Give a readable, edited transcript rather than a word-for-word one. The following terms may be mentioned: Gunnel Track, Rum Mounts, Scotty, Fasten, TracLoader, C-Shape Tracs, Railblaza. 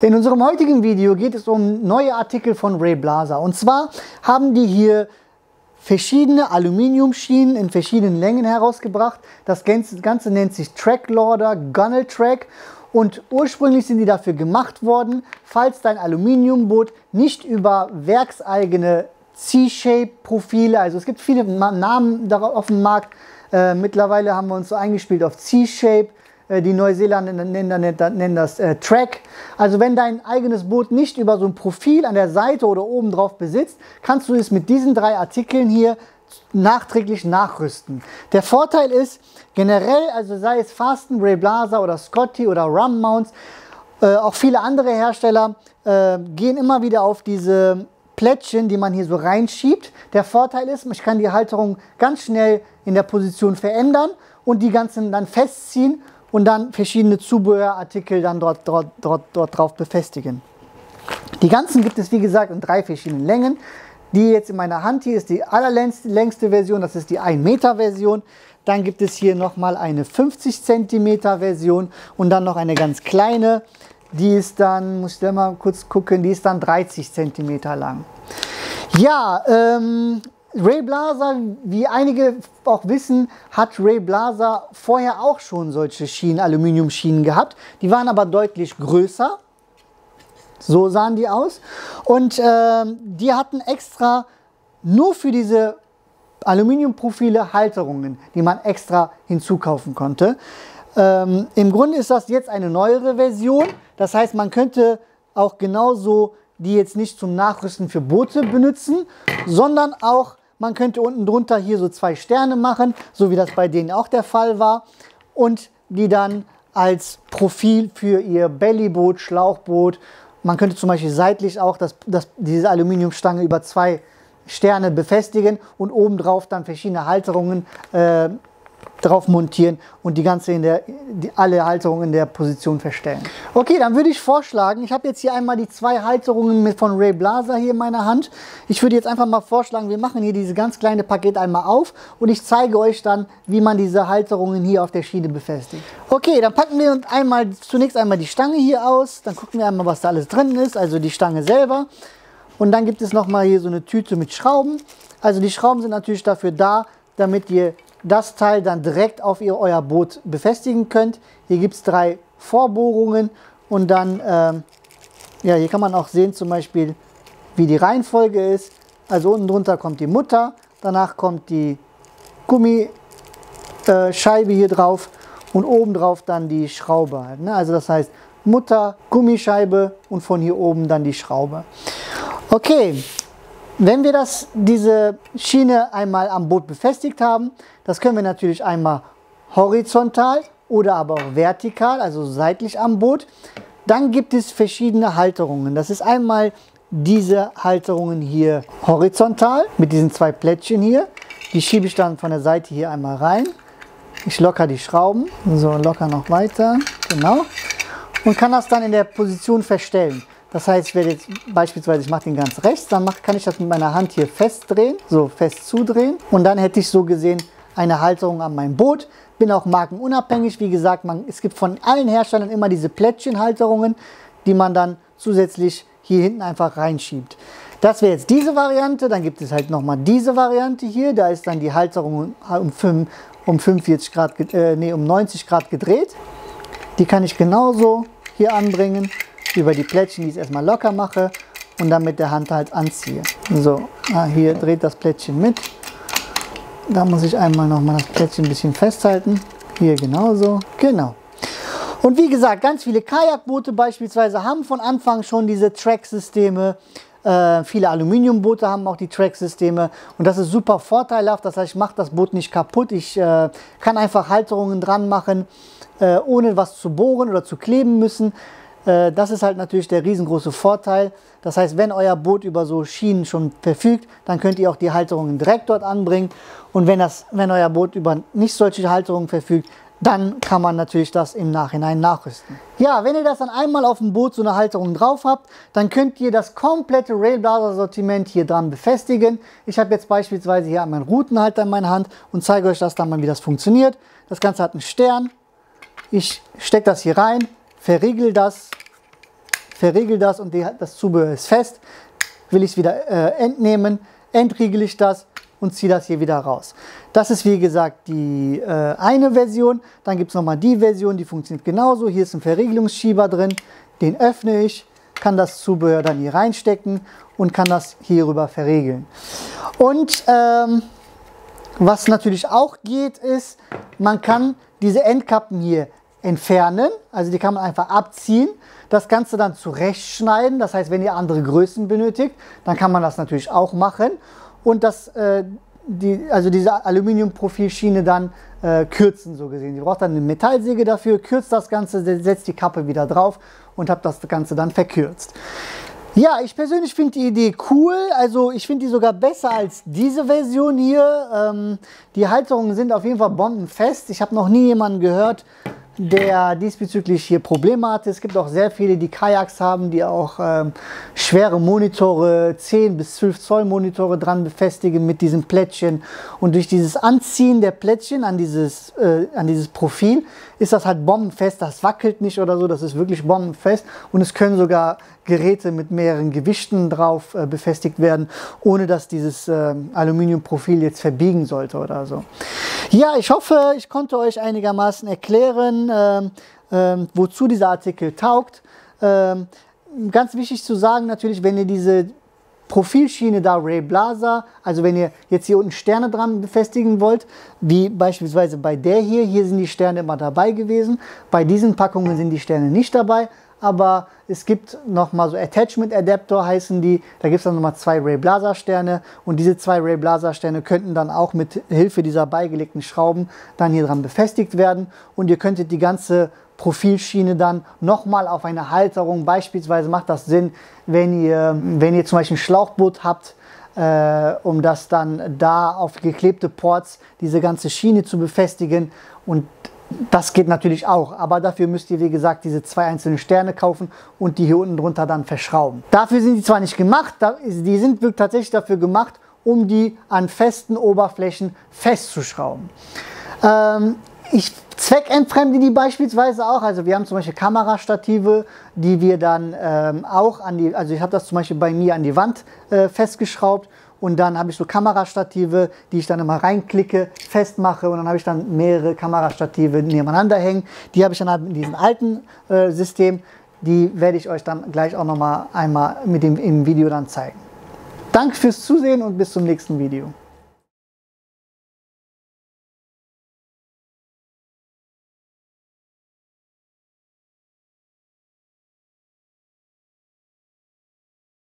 In unserem heutigen Video geht es um neue Artikel von Railblaza. Und zwar haben die hier verschiedene Aluminiumschienen in verschiedenen Längen herausgebracht. Das Ganze nennt sich TracLoader, Gunnel Track. Und ursprünglich sind die dafür gemacht worden, falls dein Aluminiumboot nicht über werkseigene C-Shape-Profile, also es gibt viele Namen auf dem Markt, mittlerweile haben wir uns so eingespielt auf C-Shape, die Neuseeländer nennen das Track. Also wenn dein eigenes Boot nicht über so ein Profil an der Seite oder oben drauf besitzt, kannst du es mit diesen drei Artikeln hier nachträglich nachrüsten. Der Vorteil ist, generell, also sei es Fasten, Railblaza oder Scotty oder Rum Mounts, auch viele andere Hersteller gehen immer wieder auf diese Plättchen, die man hier so reinschiebt. Der Vorteil ist, ich kann die Halterung ganz schnell in der Position verändern und die ganzen dann festziehen und dann verschiedene Zubehörartikel dann dort drauf befestigen. Die ganzen gibt es, wie gesagt, in drei verschiedenen Längen. Die jetzt in meiner Hand hier ist die allerlängste Version, das ist die 1 Meter Version. Dann gibt es hier nochmal eine 50 cm Version und dann noch eine ganz kleine. Die ist dann, muss ich da mal kurz gucken, die ist dann 30 cm lang. Ja, Railblaza, wie einige auch wissen, hat Railblaza vorher auch schon solche Schienen, Aluminiumschienen gehabt. Die waren aber deutlich größer. So sahen die aus. Und die hatten extra nur für diese Aluminiumprofile Halterungen, die man extra hinzukaufen konnte. Im Grunde ist das jetzt eine neuere Version. Das heißt, man könnte auch genauso die jetzt nicht zum Nachrüsten für Boote benutzen, sondern auch, man könnte unten drunter hier so 2 Sterne machen, so wie das bei denen auch der Fall war, und die dann als Profil für ihr Bellyboot, Schlauchboot, man könnte zum Beispiel seitlich auch diese Aluminiumstange über 2 Sterne befestigen und obendrauf dann verschiedene Halterungen drauf montieren und die ganze alle Halterungen in der Position verstellen. Okay, dann würde ich vorschlagen, ich habe jetzt hier einmal die 2 Halterungen von Railblaza hier in meiner Hand. Ich würde jetzt einfach mal vorschlagen, wir machen hier dieses ganz kleine Paket einmal auf und ich zeige euch dann, wie man diese Halterungen hier auf der Schiene befestigt. Okay, dann packen wir zunächst einmal die Stange hier aus, dann gucken wir einmal, was da alles drin ist, also die Stange selber. Und dann gibt es nochmal hier so eine Tüte mit Schrauben. Also die Schrauben sind natürlich dafür da, damit ihr das Teil dann direkt auf euer Boot befestigen könnt. Hier gibt es 3 Vorbohrungen und dann, ja, hier kann man auch sehen zum Beispiel, wie die Reihenfolge ist. Also unten drunter kommt die Mutter, danach kommt die Gummischeibe hier drauf und oben drauf dann die Schraube halt, ne? Also das heißt Mutter, Gummischeibe und von hier oben dann die Schraube. Okay. Wenn wir diese Schiene einmal am Boot befestigt haben, das können wir natürlich einmal horizontal oder aber auch vertikal, also seitlich am Boot. Dann gibt es verschiedene Halterungen. Das ist einmal diese Halterungen hier horizontal mit diesen 2 Plättchen hier. Die schiebe ich dann von der Seite hier einmal rein. Ich lockere die Schrauben, so locker noch weiter, genau. Und kann das dann in der Position verstellen. Das heißt, ich werde jetzt beispielsweise, ich mache den ganz rechts, dann kann ich das mit meiner Hand hier festdrehen, so fest zudrehen. Und dann hätte ich so gesehen eine Halterung an meinem Boot. Bin auch markenunabhängig. Wie gesagt, es gibt von allen Herstellern immer diese Plättchenhalterungen, die man dann zusätzlich hier hinten einfach reinschiebt. Das wäre jetzt diese Variante. Dann gibt es halt nochmal diese Variante hier. Da ist dann die Halterung um 90 Grad gedreht. Die kann ich genauso hier anbringen. Über die Plättchen, die ich erstmal locker mache und dann mit der Hand halt anziehe. So, hier dreht das Plättchen mit. Da muss ich einmal nochmal das Plättchen ein bisschen festhalten. Hier genauso, genau. Und wie gesagt, ganz viele Kajakboote beispielsweise haben von Anfang schon diese Track-Systeme. Viele Aluminiumboote haben auch die Track-Systeme und das ist super vorteilhaft. Das heißt, ich mache das Boot nicht kaputt. Ich kann einfach Halterungen dran machen, ohne was zu bohren oder zu kleben müssen. Das ist halt natürlich der riesengroße Vorteil. Das heißt, wenn euer Boot über so Schienen schon verfügt, dann könnt ihr auch die Halterungen direkt dort anbringen. Und wenn euer Boot über nicht solche Halterungen verfügt, dann kann man natürlich das im Nachhinein nachrüsten. Ja, wenn ihr das dann einmal auf dem Boot so eine Halterung drauf habt, dann könnt ihr das komplette Railblaza-Sortiment hier dran befestigen. Ich habe jetzt beispielsweise hier meinen Routenhalter in meiner Hand und zeige euch das dann mal, wie das funktioniert. Das Ganze hat einen Stern. Ich stecke das hier rein, verriegel das, verriegel das und das Zubehör ist fest. Will ich es wieder entnehmen, entriegel ich das und ziehe das hier wieder raus. Das ist wie gesagt die eine Version. Dann gibt es nochmal die Version, die funktioniert genauso. Hier ist ein Verriegelungsschieber drin, den öffne ich, kann das Zubehör dann hier reinstecken und kann das hierüber verriegeln. Und was natürlich auch geht ist, man kann diese Endkappen hier entfernen, also die kann man einfach abziehen, das Ganze dann zurechtschneiden, das heißt, wenn ihr andere Größen benötigt, dann kann man das natürlich auch machen und das, diese Aluminiumprofilschiene dann kürzen, so gesehen. Ihr braucht dann eine Metallsäge dafür, kürzt das Ganze, setzt die Kappe wieder drauf und habt das Ganze dann verkürzt. Ja, ich persönlich finde die Idee cool, also ich finde die sogar besser als diese Version hier. Die Halterungen sind auf jeden Fall bombenfest, ich habe noch nie jemanden gehört, der diesbezüglich hier Probleme hatte. Es gibt auch sehr viele, die Kajaks haben, die auch schwere Monitore, 10 bis 12 Zoll Monitore dran befestigen mit diesem Plättchen. Und durch dieses Anziehen der Plättchen an dieses Profil ist das halt bombenfest. Das wackelt nicht oder so, das ist wirklich bombenfest. Und es können sogar Geräte mit mehreren Gewichten drauf befestigt werden, ohne dass dieses Aluminiumprofil jetzt verbiegen sollte oder so. Ja, ich hoffe, ich konnte euch einigermaßen erklären, wozu dieser Artikel taugt. Ganz wichtig zu sagen natürlich, wenn ihr diese Profilschiene da Railblaza, also wenn ihr jetzt hier unten Sterne dran befestigen wollt, wie beispielsweise bei der hier sind die Sterne immer dabei gewesen, bei diesen Packungen sind die Sterne nicht dabei, aber es gibt nochmal so Attachment Adapter heißen die, da gibt es dann nochmal 2 Railblaza Sterne und diese 2 Railblaza Sterne könnten dann auch mit Hilfe dieser beigelegten Schrauben dann hier dran befestigt werden und ihr könntet die ganze Profilschiene dann nochmal auf eine Halterung, beispielsweise macht das Sinn, wenn ihr zum Beispiel ein Schlauchboot habt, um das dann da auf geklebte Ports diese ganze Schiene zu befestigen und das geht natürlich auch, aber dafür müsst ihr, wie gesagt, diese 2 einzelnen Sterne kaufen und die hier unten drunter dann verschrauben. Dafür sind die zwar nicht gemacht, die sind tatsächlich dafür gemacht, um die an festen Oberflächen festzuschrauben. Ich zweckentfremde die beispielsweise auch, also wir haben zum Beispiel Kamerastative, die wir dann auch also ich habe das zum Beispiel bei mir an die Wand festgeschraubt. Und dann habe ich so Kamerastative, die ich dann immer reinklicke, festmache und dann habe ich dann mehrere Kamerastative nebeneinander hängen. Die habe ich dann halt in diesem alten System. Die werde ich euch dann gleich auch nochmal einmal im Video dann zeigen. Danke fürs Zusehen und bis zum nächsten Video.